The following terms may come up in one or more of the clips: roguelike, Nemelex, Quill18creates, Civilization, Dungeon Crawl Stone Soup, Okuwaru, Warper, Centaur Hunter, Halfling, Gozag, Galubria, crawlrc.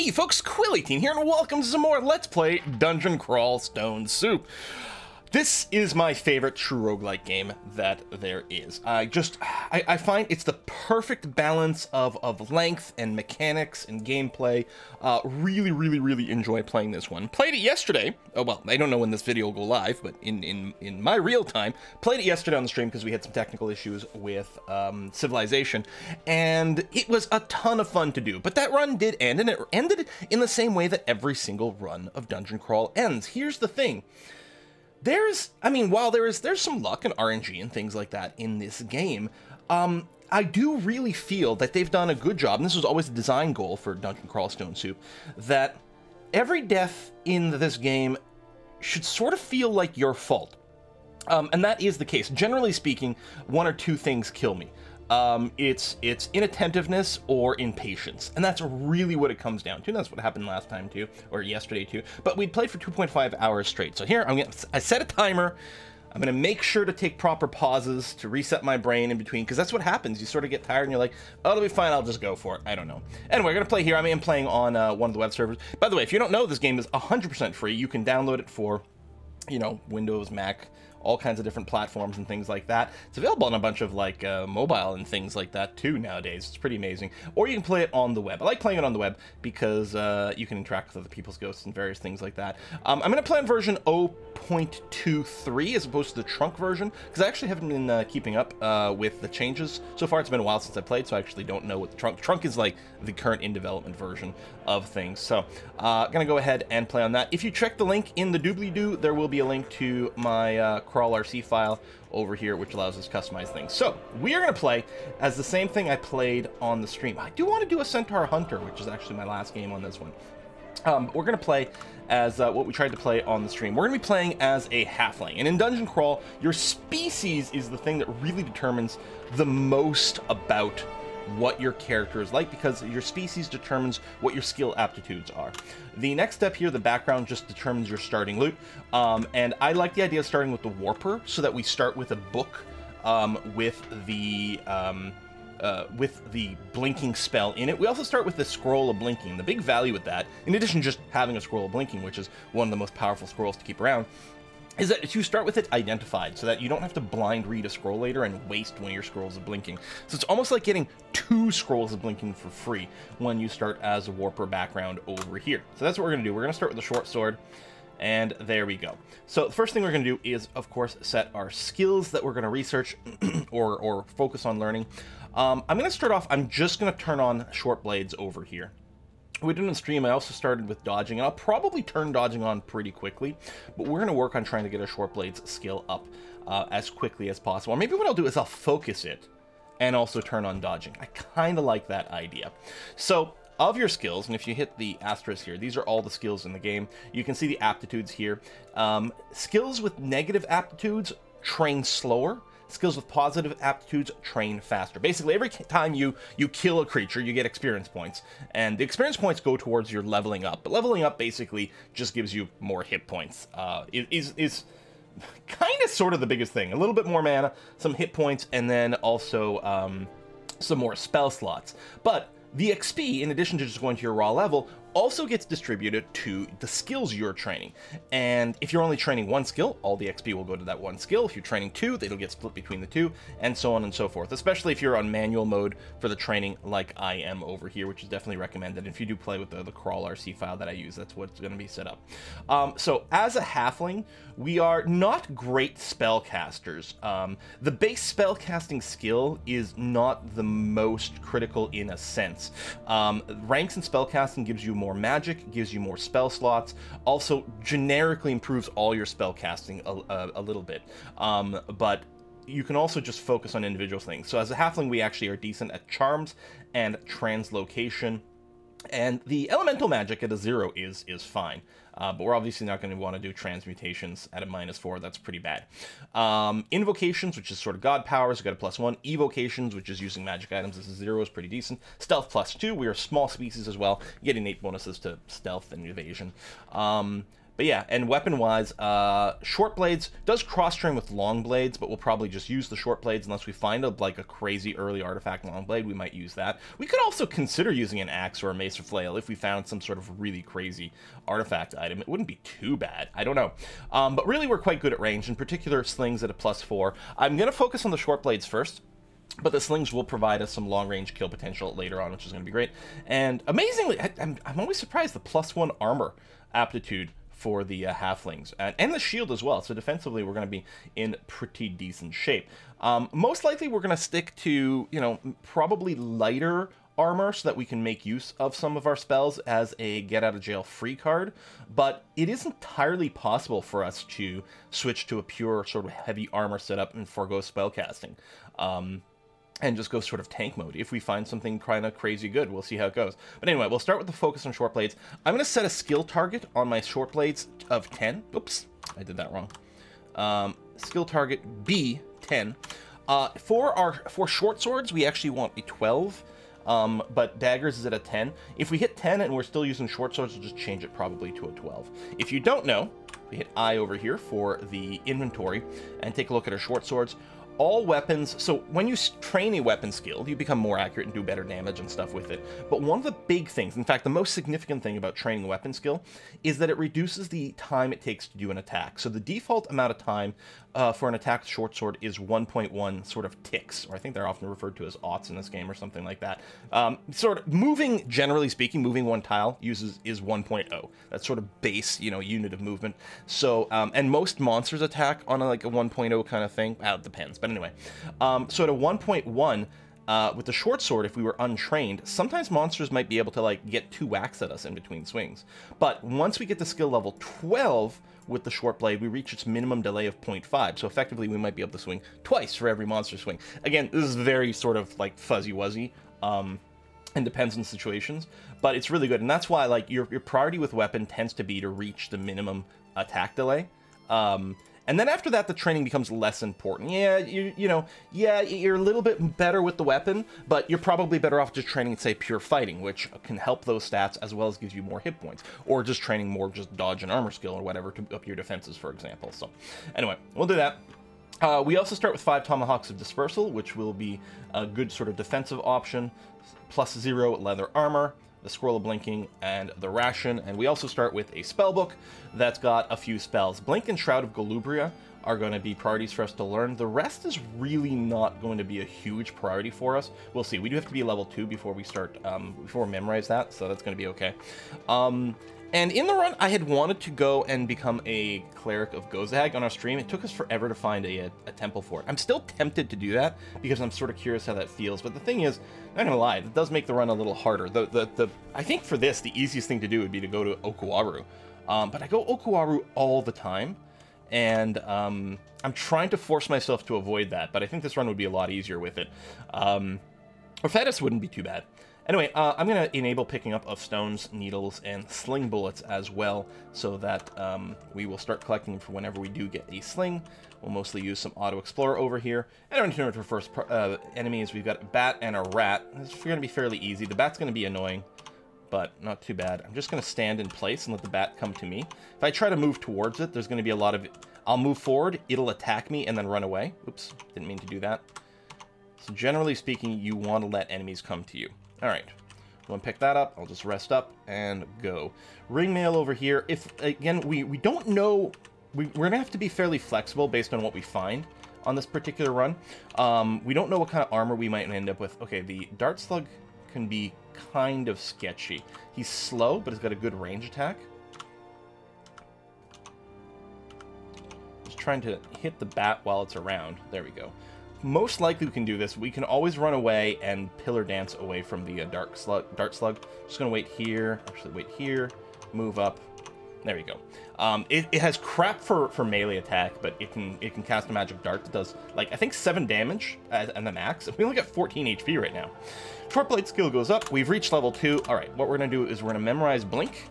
Hey folks, Quill18 here, and welcome to some more Let's Play Dungeon Crawl Stone Soup. This is my favorite true roguelike game that there is. I find it's the perfect balance of length and mechanics and gameplay. Really enjoy playing this one. Played it yesterday. Oh, well, I don't know when this video will go live, but in my real time, played it yesterday on the stream because we had some technical issues with Civilization, and it was a ton of fun to do. But that run did end, and it ended in the same way that every single run of Dungeon Crawl ends. Here's the thing. There's some luck and RNG and things like that in this game. I do really feel that they've done a good job, and this was always a design goal for Dungeon Crawl Stone Soup, that every death in this game should sort of feel like your fault. And that is the case. Generally speaking, one or two things kill me. It's inattentiveness or impatience, and that's really what it comes down to. And that's what happened last time too, or yesterday too, but we played for 2.5 hours straight. So here I set a timer. I'm gonna make sure to take proper pauses to reset my brain in between, because that's what happens. You sort of get tired and you're like, oh, it'll be fine, I'll just go for it. I don't know. Anyway, we're gonna play here. I am playing on one of the web servers. By the way, if you don't know, this game is 100% free. You can download it for, you know, Windows, Mac, all kinds of different platforms and things like that. It's available on a bunch of like mobile and things like that too nowadays. It's pretty amazing. Or you can play it on the web. I like playing it on the web because you can interact with other people's ghosts and various things like that. I'm gonna play on version 0.23 as opposed to the trunk version, because I actually haven't been keeping up with the changes so far. It's been a while since I played, so I actually don't know what the trunk is like, the current in development version of things. So gonna go ahead and play on that. If you check the link in the doobly-doo, there will be a link to my Crawl RC file over here, which allows us to customize things. So we are going to play as the same thing I played on the stream. I do want to do a Centaur Hunter, which is actually my last game on this one. We're going to play as what we tried to play on the stream. We're going to be playing as a Halfling, and in Dungeon Crawl, your species is the thing that really determines the most about what your character is like, because your species determines what your skill aptitudes are. The next step here, the background, just determines your starting loot. And I like the idea of starting with the Warper, so that we start with a book with the blinking spell in it. We also start with the scroll of blinking. The big value with that, in addition to just having a scroll of blinking, which is one of the most powerful scrolls to keep around, is that you start with it identified, so that you don't have to blind read a scroll later and waste one of your scrolls of blinking. So it's almost like getting two scrolls of blinking for free when you start as a Warper background over here. So that's what we're gonna do. We're gonna start with the short sword, and there we go. So the first thing we're gonna do is, of course, set our skills that we're gonna research or focus on learning. I'm gonna start off, I'm just gonna turn on short blades over here. We did on stream, I also started with dodging, and I'll probably turn dodging on pretty quickly, but we're going to work on trying to get our short blades skill up as quickly as possible. Or maybe what I'll do is I'll focus it and also turn on dodging. I kind of like that idea. So of your skills, and if you hit the asterisk here, these are all the skills in the game. You can see the aptitudes here. Skills with negative aptitudes train slower. Skills with positive aptitudes train faster. Basically, every time you kill a creature, you get experience points, and the experience points go towards your leveling up. But leveling up basically just gives you more hit points. Is kind of sort of the biggest thing. A little bit more mana, some hit points, and then also some more spell slots. But the XP, in addition to just going to your raw level, also gets distributed to the skills you're training. And if you're only training one skill, all the XP will go to that one skill. If you're training two, it'll get split between the two, and so on and so forth, especially if you're on manual mode for the training like I am over here, which is definitely recommended. If you do play with the Crawl RC file that I use, that's what's going to be set up. So as a Halfling, we are not great spellcasters. The base spellcasting skill is not the most critical in a sense. Ranks in spellcasting gives you more magic, gives you more spell slots, also generically improves all your spell casting a little bit, but you can also just focus on individual things. So as a Halfling, we actually are decent at charms and translocation, and the elemental magic at a 0 is fine, but we're obviously not going to want to do transmutations at a -4. That's pretty bad. Invocations, which is sort of god powers, we got a +1. Evocations, which is using magic items, as a 0 is pretty decent. Stealth +2. We are a small species as well, getting 8 bonuses to stealth and evasion. But yeah, and weapon-wise, short blades does cross-train with long blades, but we'll probably just use the short blades unless we find a crazy early artifact long blade. We might use that. We could also consider using an axe or a mace or flail if we found some sort of really crazy artifact item. It wouldn't be too bad. I don't know. But really, we're quite good at range, in particular slings at a +4. I'm going to focus on the short blades first, but the slings will provide us some long-range kill potential later on, which is going to be great. And amazingly, I'm always surprised the +1 armor aptitude for the halflings, and the shield as well. So defensively, we're going to be in pretty decent shape. Most likely, we're going to stick to, you know, probably lighter armor so that we can make use of some of our spells as a get out of jail free card, but it is entirely possible for us to switch to a pure sort of heavy armor setup and forego spell casting. And just go sort of tank mode. If we find something kind of crazy good, we'll see how it goes. But anyway, we'll start with the focus on short blades. I'm going to set a skill target on my short blades of 10. Oops, I did that wrong. Skill target B, 10. For short swords, we actually want a 12, but daggers is at a 10. If we hit 10 and we're still using short swords, we'll just change it probably to a 12. If you don't know, we hit I over here for the inventory and take a look at our short swords. All weapons, so when you train a weapon skill, you become more accurate and do better damage and stuff with it. But one of the big things, in fact, the most significant thing about training a weapon skill is that it reduces the time it takes to do an attack. So the default amount of time for an attack with short sword is 1.1 sort of ticks, or I think they're often referred to as aughts in this game or something like that. Sort of moving, generally speaking, moving one tile is 1.0. That's sort of base, you know, unit of movement. So, and most monsters attack on a 1.0 kind of thing. Well, it depends, but anyway. So at a 1.1, with the short sword, if we were untrained, sometimes monsters might be able to get 2 whacks at us in between swings. But once we get to skill level 12, with the short blade, we reach its minimum delay of 0.5. So effectively, we might be able to swing twice for every monster swing. Again, this is very sort of like fuzzy-wuzzy and depends on situations, but it's really good. And that's why your priority with weapon tends to be to reach the minimum attack delay. And then after that, the training becomes less important. Yeah, you're a little bit better with the weapon, but you're probably better off just training, say, pure fighting, which can help those stats as well as gives you more hit points, or just training more just dodge and armor skill or whatever to up your defenses, for example. So anyway, we'll do that. We also start with 5 tomahawks of dispersal, which will be a good sort of defensive option, +0 leather armor, the Scroll of Blinking, and the Ration. And we also start with a spell book that's got a few spells. Blink and Shroud of Galubria are going to be priorities for us to learn. The rest is really not going to be a huge priority for us. We'll see. We do have to be level 2 before we start, before we memorize that, so that's going to be okay. And in the run, I had wanted to go and become a Cleric of Gozag on our stream. It took us forever to find a temple for it. I'm still tempted to do that because I'm sort of curious how that feels. But the thing is, I'm not going to lie, it does make the run a little harder. I think for this, the easiest thing to do would be to go to Okuwaru. But I go Okuwaru all the time, and I'm trying to force myself to avoid that. But I think this run would be a lot easier with it. Or Fetus wouldn't be too bad. Anyway, I'm going to enable picking up of stones, needles, and sling bullets as well, so that we will start collecting them for whenever we do get a sling. We'll mostly use some Auto Explorer over here. And I'm going to turn to our first enemies. We've got a bat and a rat. This is going to be fairly easy. The bat's going to be annoying, but not too bad. I'm just going to stand in place and let the bat come to me. If I try to move towards it, there's going to be a lot of... I'll move forward, it'll attack me, and then run away. Oops, didn't mean to do that. So generally speaking, you want to let enemies come to you. All right, I'm going to pick that up. I'll just rest up and go. Ringmail over here. If, again, we don't know, we're going to have to be fairly flexible based on what we find on this particular run. We don't know what kind of armor we might end up with. Okay, the dart slug can be kind of sketchy. He's slow, but he's got a good range attack. Just trying to hit the bat while it's around. There we go. Most likely we can do this. We can always run away and pillar dance away from the dart slug. Just gonna wait here. Actually, wait here. Move up. There we go. It has crap for melee attack, but it can cast a magic dart that does I think 7 damage and the max. We only got 14 HP right now. Short blade skill goes up. We've reached level 2. All right. What we're gonna do is we're gonna memorize Blink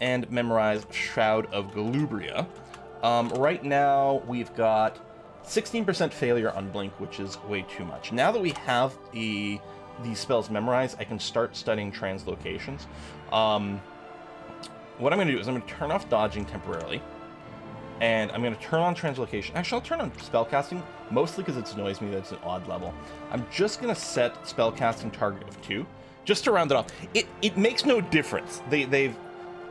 and memorize Shroud of Galubria. Right now we've got 16% failure on Blink, which is way too much. Now that we have these spells memorized, I can start studying translocations. what I'm going to do is I'm going to turn off dodging temporarily, and I'm going to turn on translocation. Actually, I'll turn on spellcasting, mostly because it annoys me that it's an odd level. I'm just going to set spellcasting target of 2, just to round it off. It makes no difference. They've,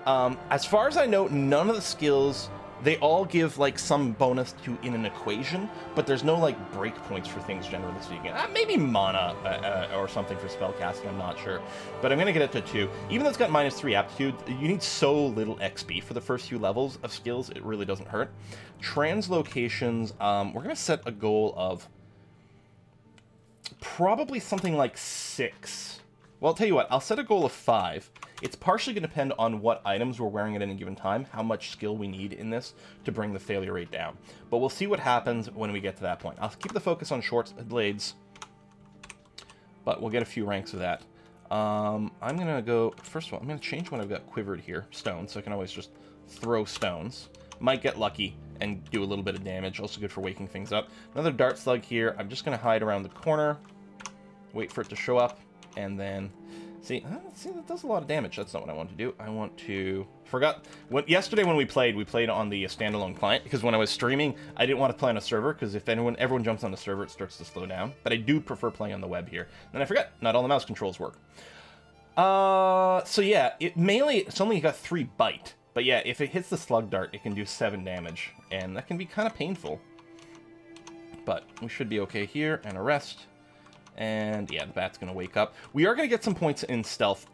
as far as I know, none of the skills, they all give like some bonus to in an equation, but there's no like break points for things generally speaking. Maybe mana or something for spellcasting, I'm not sure. But I'm gonna get it to 2. Even though it's got -3 aptitude, you need so little XP for the first few levels of skills, it really doesn't hurt. Translocations, we're gonna set a goal of probably something like 6. Well, I'll tell you what, I'll set a goal of 5. It's partially going to depend on what items we're wearing at any given time, how much skill we need in this to bring the failure rate down. But we'll see what happens when we get to that point. I'll keep the focus on shorts and blades, but we'll get a few ranks of that. I'm going to go, first of all, I'm going to change when I've got quivered here, stone, so I can always just throw stones. Might get lucky and do a little bit of damage, also good for waking things up. Another dart slug here. I'm just going to hide around the corner, wait for it to show up, and then... See, that does a lot of damage. That's not what I want to do. I want to... Yesterday when we played on the standalone client, because when I was streaming, I didn't want to play on a server, because if everyone jumps on a server, it starts to slow down. But I do prefer playing on the web here. And I forgot, not all the mouse controls work. So yeah, it's only got 3 bite. But yeah, if it hits the slug dart, it can do 7 damage. And that can be kind of painful. But we should be okay here, and a rest. And yeah, the bat's going to wake up. We are going to get some points in stealth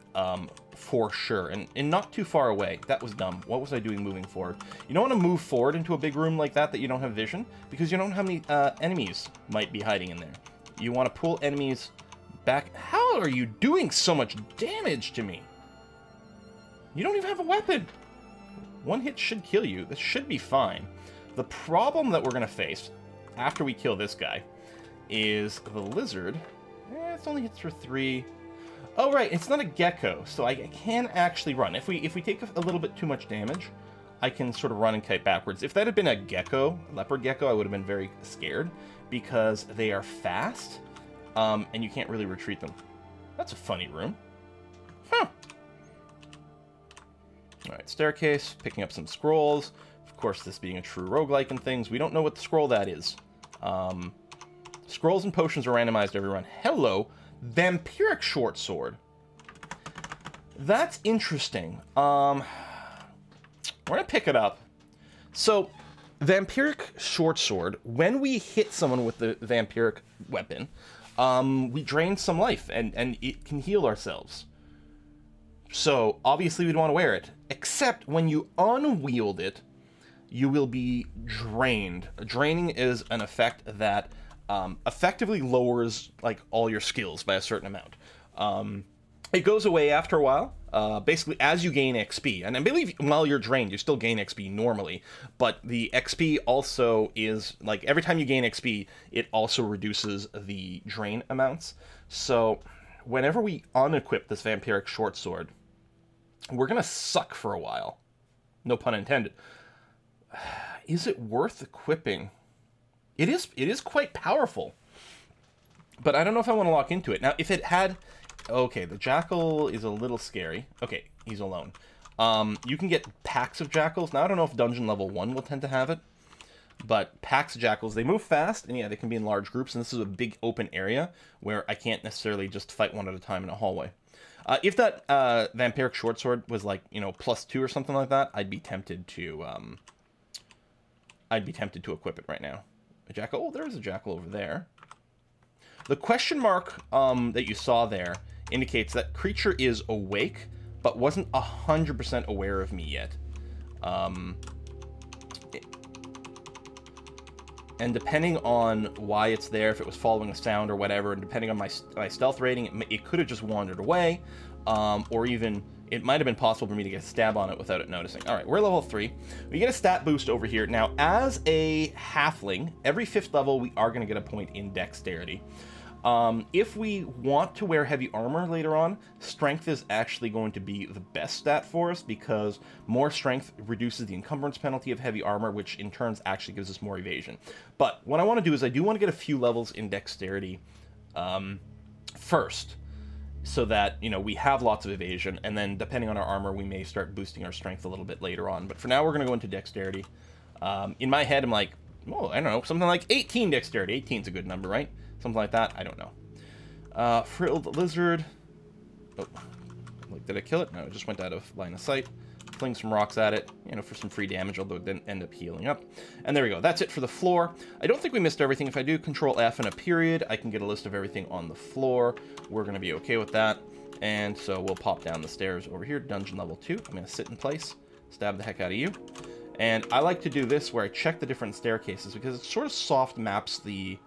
for sure. And not too far away. That was dumb. What was I doing moving forward? You don't want to move forward into a big room like that you don't have vision, because you don't know how many enemies might be hiding in there. You want to pull enemies back. How are you doing so much damage to me? You don't even have a weapon. 1 hit should kill you. This should be fine. The problem that we're going to face after we kill this guy is the lizard. It's only hits for 3. Oh, right, it's not a gecko, so I can actually run. If we take a little bit too much damage, I can sort of run and kite backwards. If that had been a gecko, a leopard gecko, I would have been very scared, because they are fast, and you can't really retreat them. That's a funny room. Huh. All right, staircase, picking up some scrolls. Of course, this being a true roguelike and things, we don't know what the scroll that is. Scrolls and potions are randomized every run. Hello, vampiric short sword. That's interesting. We're gonna pick it up. So, vampiric short sword. When we hit someone with the vampiric weapon, we drain some life and it can heal ourselves. So obviously we'd want to wear it. Except when you unwield it, you will be drained. Draining is an effect that effectively lowers like all your skills by a certain amount. It goes away after a while, basically as you gain XP. And I believe while you're drained, you still gain XP normally, but the XP also is like every time you gain XP, it also reduces the drain amounts. So whenever we unequip this vampiric short sword, we're gonna suck for a while. No pun intended. Is it worth equipping? It is quite powerful, but I don't know if I want to lock into it. Now, if it had... Okay, the jackal is a little scary. Okay, he's alone. You can get packs of jackals. Now, I don't know if dungeon level 1 will tend to have it, but packs of jackals, they move fast, and yeah, they can be in large groups, and this is a big open area where I can't necessarily just fight one at a time in a hallway. If that vampiric short sword was like, you know, +2 or something like that, I'd be tempted to equip it right now. A jackal. Oh, there's a jackal over there. The question mark that you saw there indicates that creature is awake, but wasn't 100% aware of me yet. And depending on why it's there, if it was following a sound or whatever, and depending on my stealth rating, it could have just wandered away, or even... It might have been possible for me to get a stab on it without it noticing. All right, we're level 3. We get a stat boost over here. Now, as a halfling, every 5th level, we are going to get a point in dexterity. If we want to wear heavy armor later on, strength is actually going to be the best stat for us, because more strength reduces the encumbrance penalty of heavy armor, which in turn actually gives us more evasion. But what I want to do is I do want to get a few levels in dexterity first. so that, you know, we have lots of evasion, and then depending on our armor, we may start boosting our strength a little bit later on. But for now, we're going to go into dexterity. In my head, I'm like, oh, I don't know, something like 18 dexterity. 18's a good number, right? Something like that. I don't know. Frilled lizard. Oh, like, did I kill it? No, it just went out of line of sight. Fling some rocks at it, you know, for some free damage, although it didn't end up healing up. And there we go. That's it for the floor. I don't think we missed everything. If I do Control F and a period, I can get a list of everything on the floor. We're going to be okay with that. And so we'll pop down the stairs over here, dungeon level 2. I'm going to sit in place, stab the heck out of you. And I like to do this where I check the different staircases because it sort of soft maps the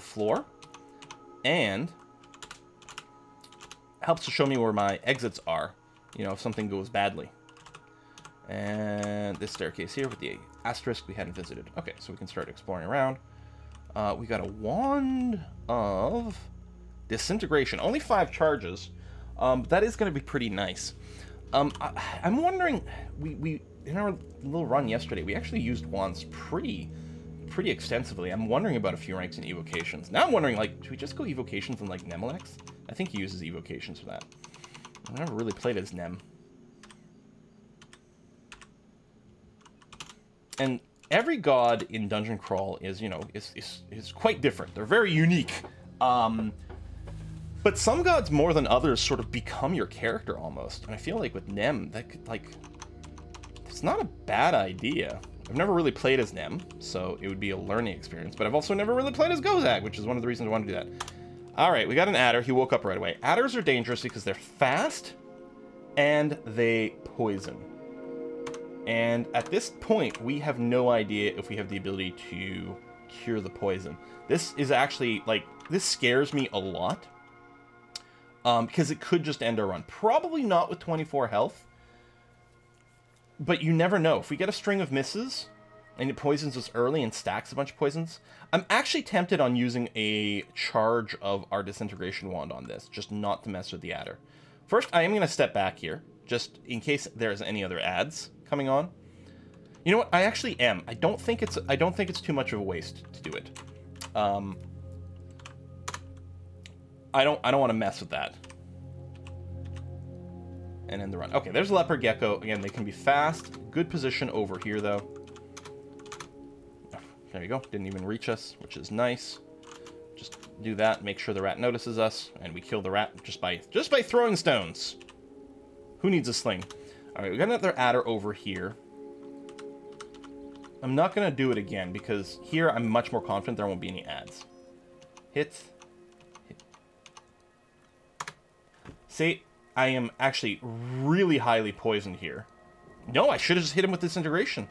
floor and helps to show me where my exits are, you know, if something goes badly. And this staircase here with the asterisk we hadn't visited. Okay, so we can start exploring around. We got a wand of disintegration. Only 5 charges. That is going to be pretty nice. I'm wondering, we in our little run yesterday, we actually used wands pretty extensively. I'm wondering about a few ranks in evocations. Now I'm wondering, like, do we just go evocations in, like, Nemelex? I think he uses evocations for that. I've never really played as Nem. And every god in Dungeon Crawl is, you know, is quite different. They're very unique. But some gods more than others sort of become your character almost. And I feel like with Nem, that could, like, it's not a bad idea. I've never really played as Nem, so it would be a learning experience. But I've also never really played as Gozag, which is one of the reasons I want to do that. All right, we got an adder. He woke up right away. Adders are dangerous because they're fast and they poison. And at this point, we have no idea if we have the ability to cure the poison. This is actually, like, this scares me a lot. Because it could just end our run. Probably not with 24 health. But you never know. If we get a string of misses, and it poisons us early and stacks a bunch of poisons, I'm actually tempted on using a charge of our disintegration wand on this, just not to mess with the adder. First, I am going to step back here, just in case there's any other adds coming on. You know what? I actually am. I don't think it's too much of a waste to do it. I don't want to mess with that. And end the run. Okay, there's leopard gecko. Again, they can be fast. Good position over here though. There you go. Didn't even reach us, which is nice. Just do that, make sure the rat notices us, and we kill the rat just by throwing stones. Who needs a sling? All right, we got another adder over here. I'm not going to do it again because here I'm much more confident there won't be any adds. Hit. See, I am actually really highly poisoned here. No, I should have just hit him with disintegration.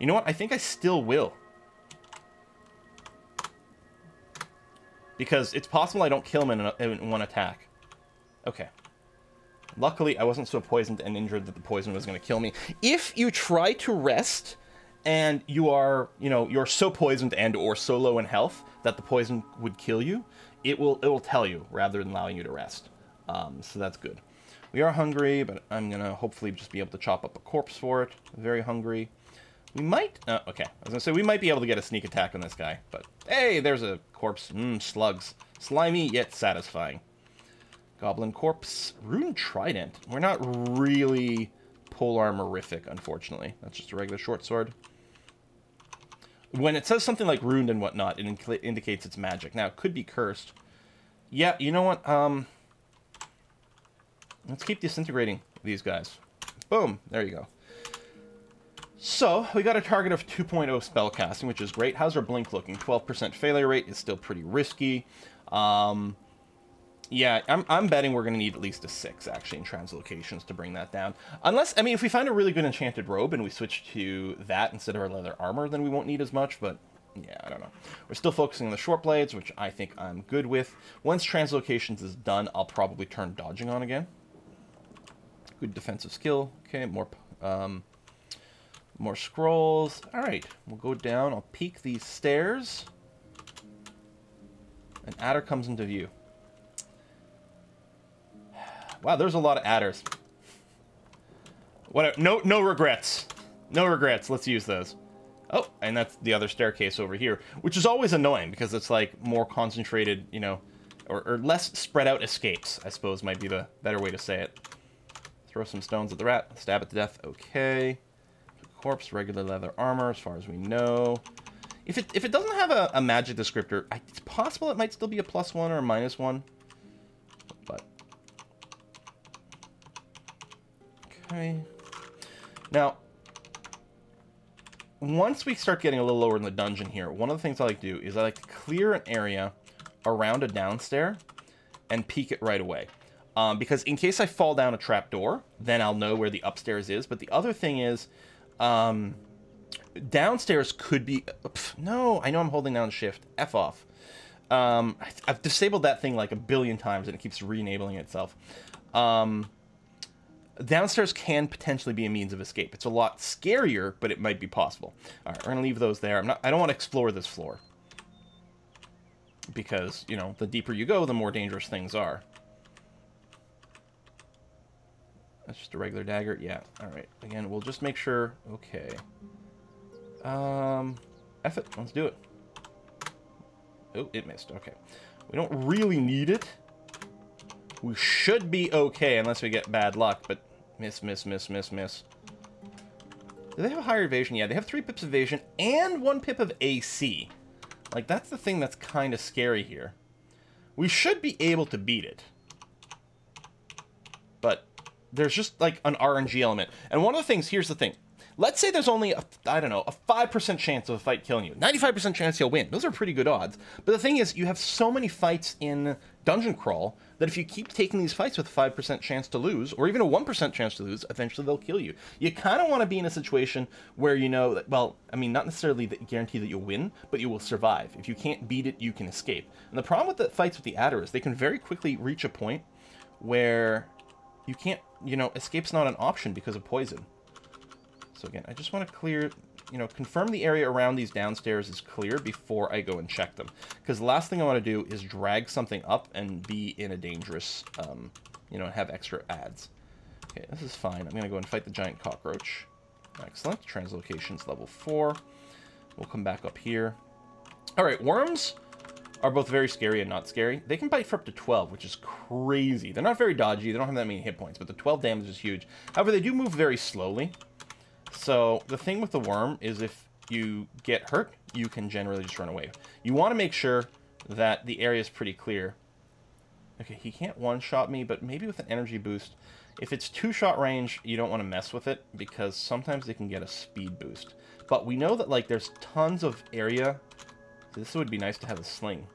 You know what? I think I still will. Because it's possible I don't kill him in one attack. Okay. Luckily, I wasn't so poisoned and injured that the poison was going to kill me. If you try to rest and you are, you know, you're so poisoned and or so low in health that the poison would kill you, it will tell you rather than allowing you to rest. So that's good. We are hungry, but I'm going to hopefully just be able to chop up a corpse for it. Very hungry. We might... okay. I was going to say, we might be able to get a sneak attack on this guy, but hey, there's a corpse. Slugs. Slimy yet satisfying. Goblin corpse, rune trident. We're not really polearmorific, unfortunately. That's just a regular short sword. When it says something like ruined and whatnot, it indicates it's magic. Now, it could be cursed. Yeah, you know what? Let's keep disintegrating these guys. Boom. There you go. So, we got a target of 2.0 spellcasting, which is great. How's our blink looking? 12% failure rate is still pretty risky. Yeah, I'm betting we're going to need at least a 6, actually, in translocations to bring that down. Unless, I mean, if we find a really good enchanted robe and we switch to that instead of our leather armor, then we won't need as much, but yeah, I don't know. We're still focusing on the short blades, which I think I'm good with. Once translocations is done, I'll probably turn dodging on again. Good defensive skill. Okay, more scrolls. All right, we'll go down. I'll peek these stairs. An adder comes into view. Wow, there's a lot of adders. Whatever. No regrets. No regrets. Let's use those. Oh, and that's the other staircase over here, which is always annoying because it's like more concentrated, you know, or less spread out escapes, I suppose might be the better way to say it. Throw some stones at the rat, stab it to death, okay. Corpse, regular leather armor, as far as we know. If it doesn't have a magic descriptor, it's possible it might still be a +1 or a -1. But okay. Now, once we start getting a little lower in the dungeon here, one of the things I like to do is I like to clear an area around a downstair and peek it right away. Because in case I fall down a trapdoor, then I'll know where the upstairs is. But the other thing is, downstairs could be... Pff, no, I know I'm holding down shift. F off. I've disabled that thing like a billion times and it keeps re-enabling itself. Downstairs can potentially be a means of escape. It's a lot scarier, but it might be possible. All right, we're going to leave those there. I don't want to explore this floor. Because, you know, the deeper you go, the more dangerous things are. That's just a regular dagger. Yeah, all right. Again, we'll just make sure... Okay. F it. Let's do it. Oh, it missed. Okay. We don't really need it. We should be okay unless we get bad luck, but miss. Do they have a higher evasion? Yeah, they have 3 pips of evasion and 1 pip of AC. Like, that's the thing that's kind of scary here. We should be able to beat it. But there's just, like, an RNG element. And one of the things, here's the thing. Let's say there's only, I don't know, a 5% chance of a fight killing you. 95% chance you'll win. Those are pretty good odds. But the thing is, you have so many fights in Dungeon Crawl that if you keep taking these fights with a 5% chance to lose, or even a 1% chance to lose, eventually they'll kill you. You kind of want to be in a situation where you know that, well, I mean, not necessarily that you guarantee that you'll win, but you will survive. If you can't beat it, you can escape. And the problem with the fights with the adder is they can very quickly reach a point where you can't, you know, escape's not an option because of poison. So again, I just want to clear, you know, confirm the area around these downstairs is clear before I go and check them. Because the last thing I want to do is drag something up and be in a dangerous, you know, have extra adds. Okay, this is fine. I'm going to go and fight the giant cockroach. Excellent. Translocation's level 4. We'll come back up here. All right, worms are both very scary and not scary. They can bite for up to 12, which is crazy. They're not very dodgy. They don't have that many hit points, but the 12 damage is huge. However, they do move very slowly. So the thing with the worm is if you get hurt, you can generally just run away. You want to make sure that the area is pretty clear. Okay, he can't one-shot me, but maybe with an energy boost. If it's 2-shot range, you don't want to mess with it because sometimes they can get a speed boost. But we know that, like, there's tons of area. This would be nice to have a sling.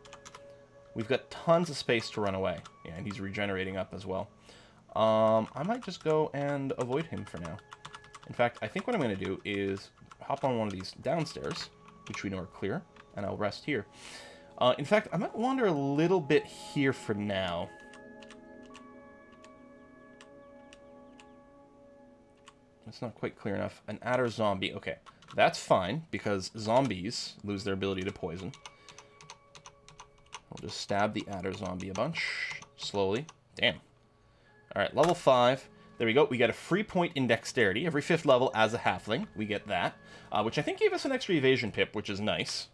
We've got tons of space to run away. Yeah, and he's regenerating up as well. I might just go and avoid him for now. In fact, I think what I'm going to do is hop on one of these downstairs, which we know are clear, and I'll rest here. In fact, I might wander a little bit here for now. It's not quite clear enough. An adder zombie. Okay, that's fine, because zombies lose their ability to poison. We'll just stab the adder zombie a bunch, slowly. Damn. All right, level 5. There we go. We get a free point in dexterity. Every 5th level as a halfling, we get that, which I think gave us an extra evasion pip, which is nice.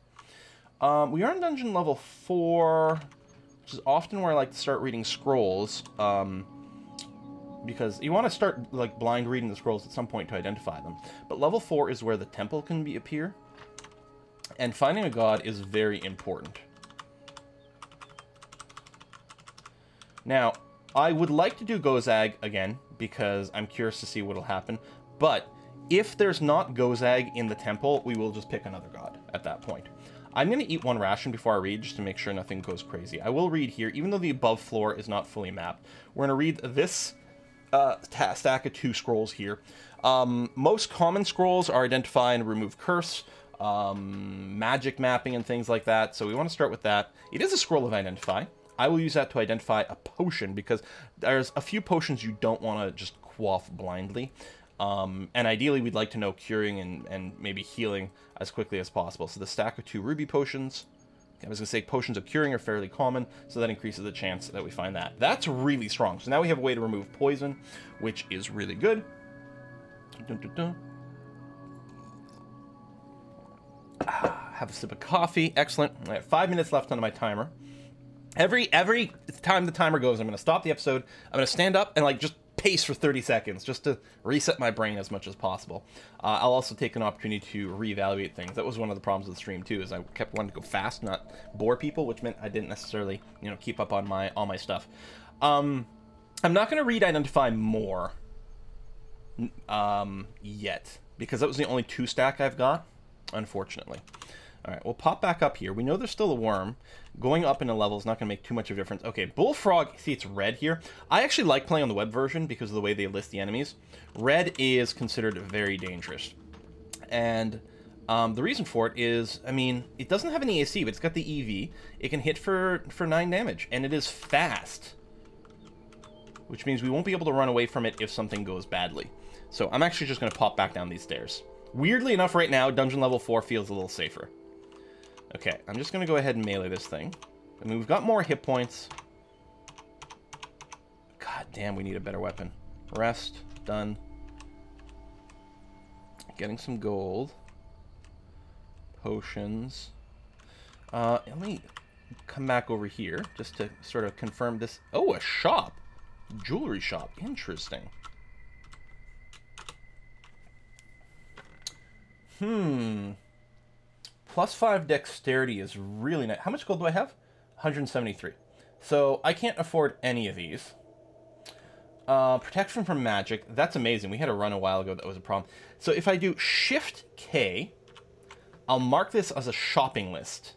We are in dungeon level 4, which is often where I like to start reading scrolls, because you want to start like blind reading the scrolls at some point to identify them. But level 4 is where the temple can appear, and finding a god is very important. Now, I would like to do Gozag again, because I'm curious to see what'll happen. But if there's not Gozag in the temple, we will just pick another god at that point. I'm going to eat 1 ration before I read, just to make sure nothing goes crazy. I will read here, even though the above floor is not fully mapped. We're going to read this stack of 2 scrolls here. Most common scrolls are identify and remove curse, magic mapping and things like that. So we want to start with that. It is a scroll of identify. I will use that to identify a potion, because there's a few potions you don't want to just quaff blindly. And ideally, we'd like to know curing and maybe healing as quickly as possible. So the stack of 2 ruby potions. I was going to say potions of curing are fairly common, so that increases the chance that we find that. That's really strong. So now we have a way to remove poison, which is really good. Dun, dun, dun. Have a sip of coffee. Excellent. I have 5 minutes left on my timer. Every time the timer goes, I'm going to stop the episode. I'm going to stand up and like just pace for 30 seconds just to reset my brain as much as possible. I'll also take an opportunity to reevaluate things. That was one of the problems with the stream too, is I kept wanting to go fast, not bore people, which meant I didn't necessarily, you know, keep up on my all my stuff. I'm not going to read Identify More yet, because that was the only 2-stack I've got, unfortunately. All right, we'll pop back up here. We know there's still a worm. Going up in a level is not going to make too much of a difference. Okay, Bullfrog, see it's red here. I actually like playing on the web version because of the way they list the enemies. Red is considered very dangerous. And the reason for it is, I mean, it doesn't have any AC, but it's got the EV. It can hit for 9 damage, and it is fast, which means we won't be able to run away from it if something goes badly. So I'm actually just going to pop back down these stairs. Weirdly enough, right now, dungeon level 4 feels a little safer. Okay, I'm just going to go ahead and melee this thing. I mean, we've got more hit points. God damn, we need a better weapon. Rest. Done. Getting some gold. Potions. Let me come back over here just to sort of confirm this. Oh, a shop. Jewelry shop. Interesting. Hmm. Plus 5 dexterity is really nice. How much gold do I have? 173. So I can't afford any of these. Protection from magic. That's amazing. We had a run a while ago. That was a problem. So if I do Shift K, I'll mark this as a shopping list.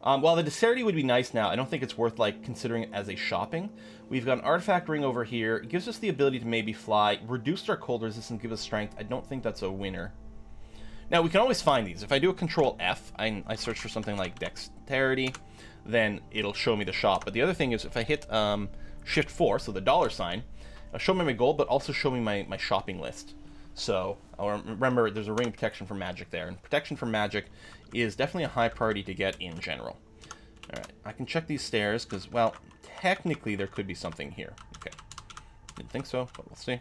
While the dexterity would be nice now, I don't think it's worth like considering it as a shopping. We've got an artifact ring over here. It gives us the ability to maybe fly, reduce our cold resistance, give us strength. I don't think that's a winner. Now, we can always find these. If I do a Control F, I search for something like dexterity, then it'll show me the shop. But the other thing is, if I hit Shift 4, so the $, it'll show me my gold, but also show me my shopping list. So I'll remember there's a ring protection for magic there, and protection for magic is definitely a high priority to get in general. All right, I can check these stairs because, well, technically there could be something here. Okay, didn't think so, but we'll see.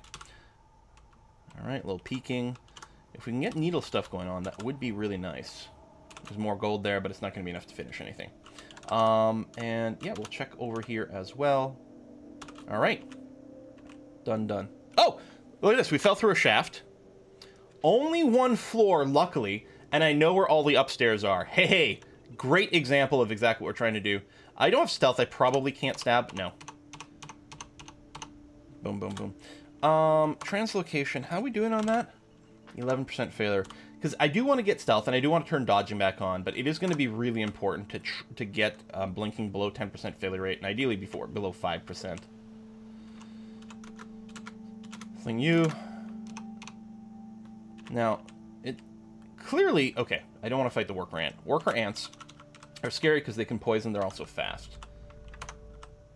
All right, a little peeking. If we can get needle stuff going on, that would be really nice. There's more gold there, but it's not going to be enough to finish anything. And yeah, we'll check over here as well. All right. Done, done. Oh, look at this. We fell through a shaft. Only one floor, luckily, and I know where all the upstairs are. Hey, great example of exactly what we're trying to do. I don't have stealth. I probably can't stab. No. Boom, boom, boom. Translocation. How are we doing on that? 11% failure, because I do want to get stealth and I do want to turn dodging back on, but it is going to be really important to get blinking below 10% failure rate, and ideally before below 5%. Fling you. Now, it clearly okay. I don't want to fight the worker ant. Worker ants are scary because they can poison. They're also fast.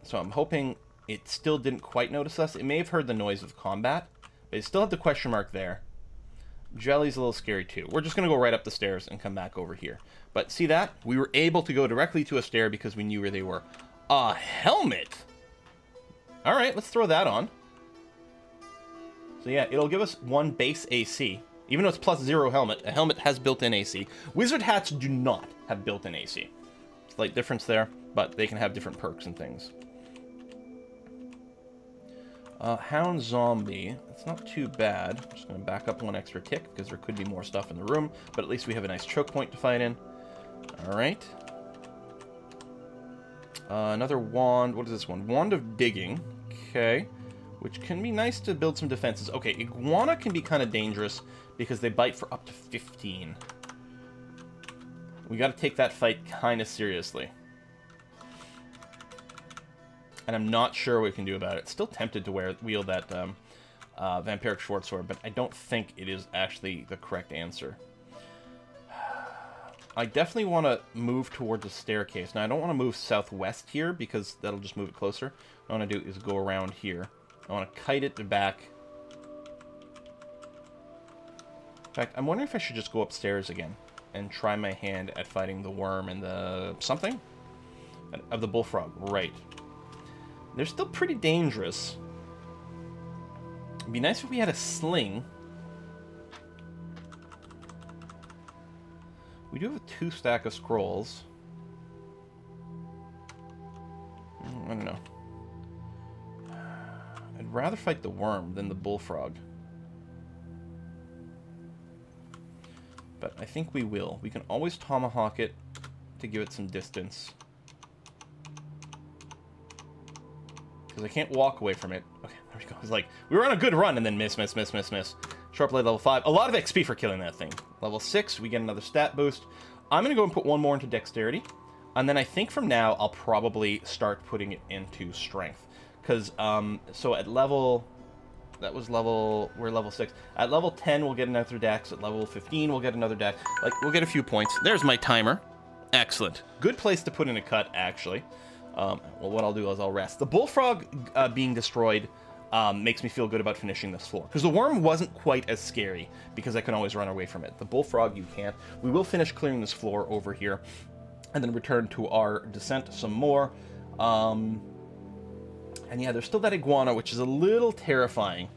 So I'm hoping it still didn't quite notice us. It may have heard the noise of combat, but it still had the question mark there. Jelly's a little scary too. We're just going to go right up the stairs and come back over here. But see that? We were able to go directly to a stair because we knew where they were. A helmet! Alright, let's throw that on. So yeah, it'll give us 1 base AC. Even though it's +0 helmet, a helmet has built-in AC. Wizard hats do not have built-in AC. Slight difference there, but they can have different perks and things. Hound Zombie, that's not too bad. I'm just going to back up 1 extra tick because there could be more stuff in the room, but at least we have a nice choke point to fight in. All right. Another wand. What is this one? Wand of Digging. Okay. Which can be nice to build some defenses. Okay, Iguana can be kind of dangerous because they bite for up to 15. We got to take that fight kind of seriously. And I'm not sure what we can do about it. Still tempted to wield that vampiric short sword, but I don't think it is actually the correct answer. I definitely want to move towards the staircase. Now, I don't want to move southwest here because that'll just move it closer. What I want to do is go around here. I want to kite it back. In fact, I'm wondering if I should just go upstairs again and try my hand at fighting the worm and the something? Of the bullfrog, right. They're still pretty dangerous. It'd be nice if we had a sling. We do have a 2-stack of scrolls. rather fight the worm than the bullfrog. But I think we will. We can always tomahawk it to give it some distance. Because I can't walk away from it. Okay, there we go. It's like, we were on a good run and then miss. Sharp blade level 5. A lot of XP for killing that thing. Level 6, we get another stat boost. I'm going to go and put one more into dexterity. And then I think from now, I'll probably start putting it into strength. Because, so at level... That was level... We're level 6. At level 10, we'll get another dex. At level 15, we'll get another dex. Like, we'll get a few points. There's my timer. Excellent. Good place to put in a cut, actually. Well, what I'll do is I'll rest. The bullfrog being destroyed makes me feel good about finishing this floor. Because the worm wasn't quite as scary, because I can always run away from it. The bullfrog, you can't. We will finish clearing this floor over here, and then return to our descent some more. And yeah, there's still that iguana, which is a little terrifying.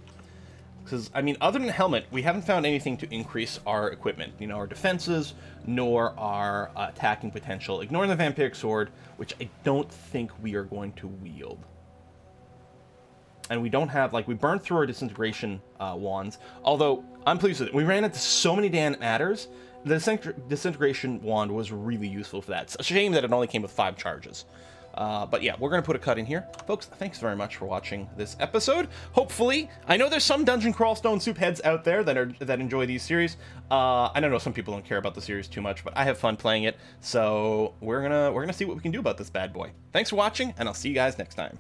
Because, I mean, other than helmet, we haven't found anything to increase our equipment. You know, our defenses, nor our attacking potential. Ignoring the vampiric sword, which I don't think we are going to wield. And we don't have, like, we burned through our disintegration wands. Although, I'm pleased with it. We ran into so many damn adders. The disintegration wand was really useful for that. It's a shame that it only came with 5 charges. But yeah, we're going to put a cut in here. Folks, thanks very much for watching this episode. Hopefully, I know there's some Dungeon Crawl Stone Soup heads out there that enjoy these series. I don't know, some people don't care about the series too much, but I have fun playing it. So we're gonna see what we can do about this bad boy. Thanks for watching, and I'll see you guys next time.